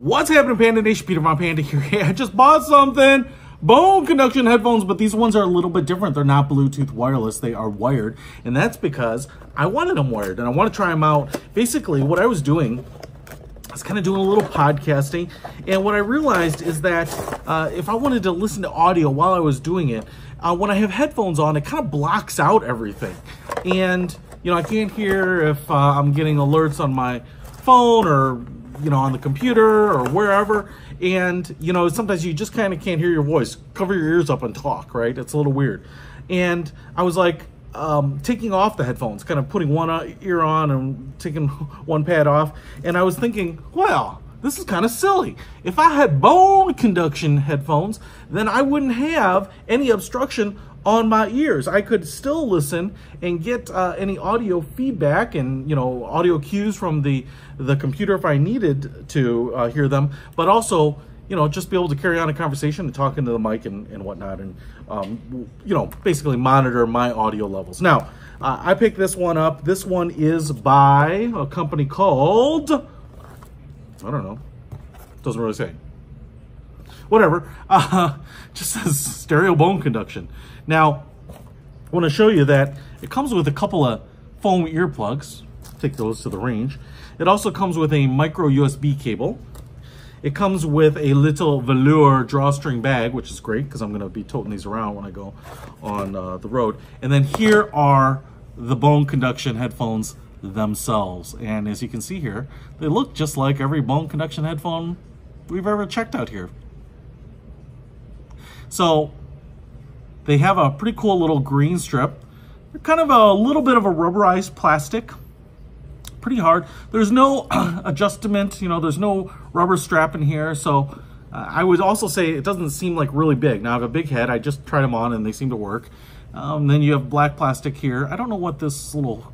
What's happening, Panda Nation? Peter von Panda here. Yeah, I just bought something. Bone Conduction headphones, but these ones are a little bit different. They're not Bluetooth wireless, they are wired. And that's because I wanted them wired and I want to try them out. Basically, what I was doing, I was kind of doing a little podcasting. And what I realized is that if I wanted to listen to audio while I was doing it, when I have headphones on, it kind of blocks out everything. And, you know, I can't hear if I'm getting alerts on my phone or you know, on the computer or wherever. And, you know, sometimes you just kind of can't hear your voice. Cover your ears up and talk, right? It's a little weird. And I was like, taking off the headphones, kind of putting one ear on and taking one pad off. And I was thinking, well, this is kind of silly. If I had Bone Conduction headphones, then I wouldn't have any obstruction on my ears. I could still listen and get any audio feedback and, you know, audio cues from the computer if I needed to hear them, but also, you know, just be able to carry on a conversation and talk into the mic and whatnot and, you know, basically monitor my audio levels. Now, I picked this one up. This one is by a company called, I don't know, doesn't really say. Whatever, just says stereo Bone Conduction. Now, I want to show you that it comes with a couple of foam earplugs. Take those to the range. It also comes with a micro USB cable. It comes with a little velour drawstring bag, which is great because I'm going to be toting these around when I go on the road. And then here are the Bone Conduction headphones themselves. And as you can see here, they look just like every Bone Conduction headphone we've ever checked out here. So they have a pretty cool little green strip. They're kind of a little bit of a rubberized plastic, pretty hard. There's no adjustment, you know, there's no rubber strap in here. So I would also say it doesn't seem like really big. Now I have a big head, I just tried them on and they seem to work. Then you have black plastic here. I don't know what this little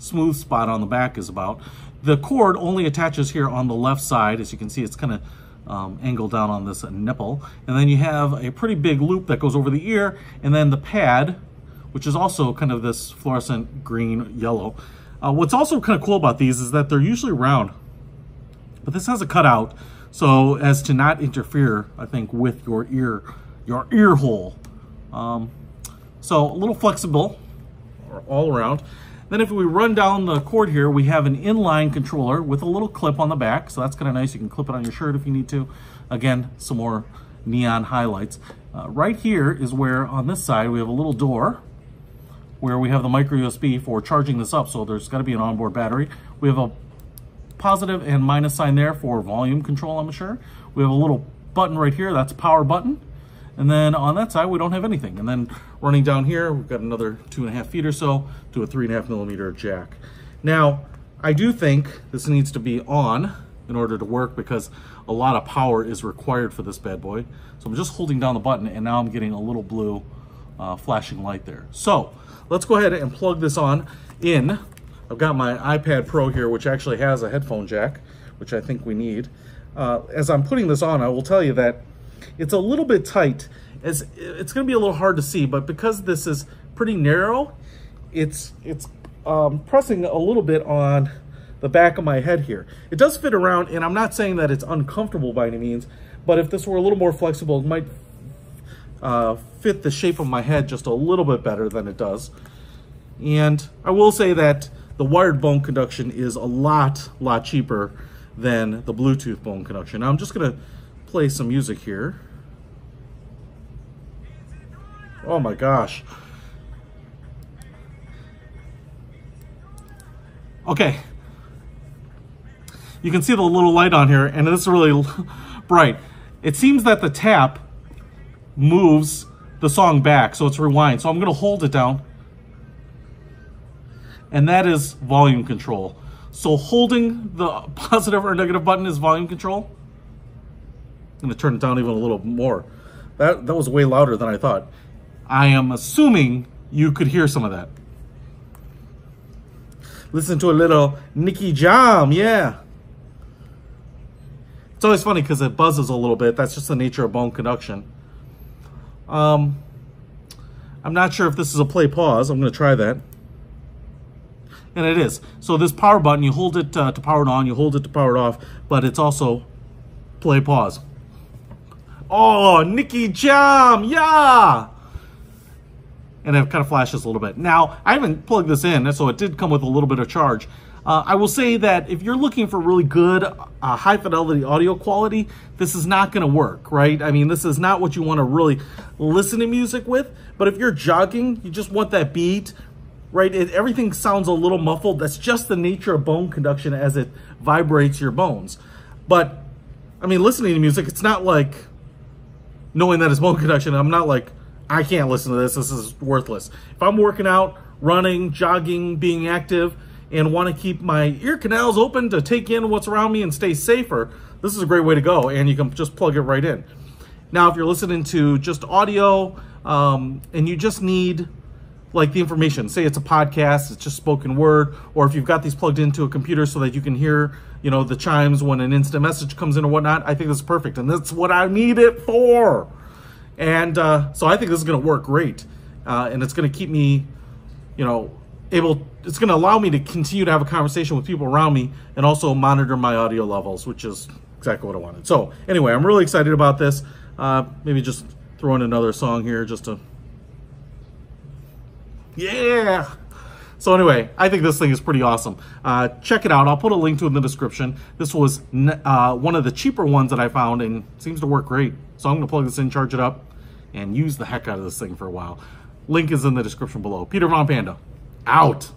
smooth spot on the back is about. The cord only attaches here on the left side. As you can see, it's kind of angled down on this nipple. And then you have a pretty big loop that goes over the ear, and then the pad, which is also kind of this fluorescent green yellow. What's also kind of cool about these is that they're usually round, but this has a cutout so as to not interfere, I think, with your ear hole. So a little flexible all around. Then if we run down the cord here, we have an inline controller with a little clip on the back. So that's kind of nice. You can clip it on your shirt if you need to. Again, some more neon highlights. Right here is where on this side we have a little door where we have the micro USB for charging this up. So there's got to be an onboard battery. We have a positive and minus sign there for volume control, I'm sure. We have a little button right here. That's a power button. And then on that side, we don't have anything. And then running down here, we've got another 2.5 feet or so to a 3.5 millimeter jack. Now, I do think this needs to be on in order to work because a lot of power is required for this bad boy. So I'm just holding down the button and now I'm getting a little blue flashing light there. So let's go ahead and plug this on in. I've got my iPad Pro here, which actually has a headphone jack, which I think we need. As I'm putting this on, I will tell you that it's a little bit tight. It's going to be a little hard to see, but because this is pretty narrow, it's pressing a little bit on the back of my head here. It does fit around, and I'm not saying that it's uncomfortable by any means, but if this were a little more flexible, it might fit the shape of my head just a little bit better than it does. And I will say that the wired Bone Conduction is a lot cheaper than the Bluetooth Bone Conduction. Now I'm just going to play some music here. Oh my gosh. Okay. You can see the little light on here, and it's really bright. It seems that the tap moves the song back, so it's rewind. So I'm going to hold it down. And that is volume control. So holding the positive or negative button is volume control. I'm gonna turn it down even a little more. That was way louder than I thought. I am assuming you could hear some of that. Listen to a little Nicky Jam, yeah. It's always funny because it buzzes a little bit. That's just the nature of Bone Conduction. I'm not sure if this is a play pause. I'm gonna try that. And it is. So this power button, you hold it to power it on, you hold it to power it off, but it's also Play pause. Oh, Nicky Jam, yeah! And it kind of flashes a little bit. Now, I haven't plugged this in, so it did come with a little bit of charge. I will say that if you're looking for really good high fidelity audio quality, this is not going to work, right? I mean, this is not what you want to really listen to music with. But if you're jogging, you just want that beat, right? Everything sounds a little muffled. That's just the nature of bone conduction as it vibrates your bones. But, I mean, listening to music, it's not like knowing that it's bone conduction. I'm not like, I can't listen to this. This is worthless. If I'm working out, running, jogging, being active, and want to keep my ear canals open to take in what's around me and stay safer, this is a great way to go, and you can just plug it right in. Now, if you're listening to just audio and you just need like the information, say it's a podcast, it's just spoken word, or if you've got these plugged into a computer so that you can hear, you know, the chimes when an instant message comes in or whatnot, I think this is perfect, and that's what I need it for. And so I think this is going to work great, and it's going to keep me, you know, it's going to allow me to continue to have a conversation with people around me and also monitor my audio levels, which is exactly what I wanted. So anyway, I'm really excited about this. Maybe just throw in another song here just to, yeah. So anyway, I think this thing is pretty awesome. Check it out. I'll put a link to it in the description. This was one of the cheaper ones that I found and seems to work great. So I'm going to plug this in, charge it up, and use the heck out of this thing for a while. Link is in the description below. Peter Von Panda. Out.